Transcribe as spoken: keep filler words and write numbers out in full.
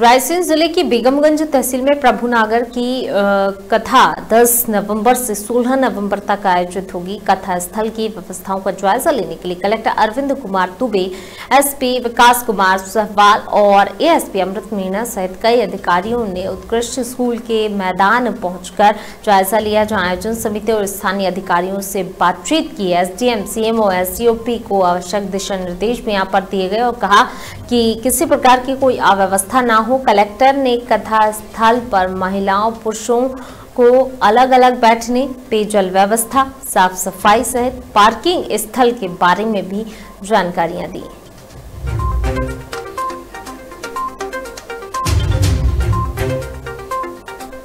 रायसेन जिले की बेगमगंज तहसील में प्रभुनागर की आ, कथा दस नवंबर से सोलह नवंबर तक आयोजित होगी। कथा स्थल की व्यवस्थाओं का जायजा लेने के लिए कलेक्टर अरविंद कुमार दुबे, एसपी विकास कुमार सहवाल और एएसपी अमृत मीणा सहित कई अधिकारियों ने उत्कृष्ट स्कूल के मैदान पहुंचकर जायजा लिया, जहां आयोजन समिति और स्थानीय अधिकारियों से बातचीत की। एसडीएम, सीएमओ, एससीओपी को आवश्यक दिशा निर्देश भी यहाँ पर दिए गए और कहा कि किसी प्रकार की कोई अव्यवस्था न हो। कलेक्टर ने कथा स्थल पर महिलाओं, पुरुषों को अलग अलग बैठने, पेयजल व्यवस्था, साफ सफाई सहित पार्किंग स्थल के बारे में भी जानकारियां दी।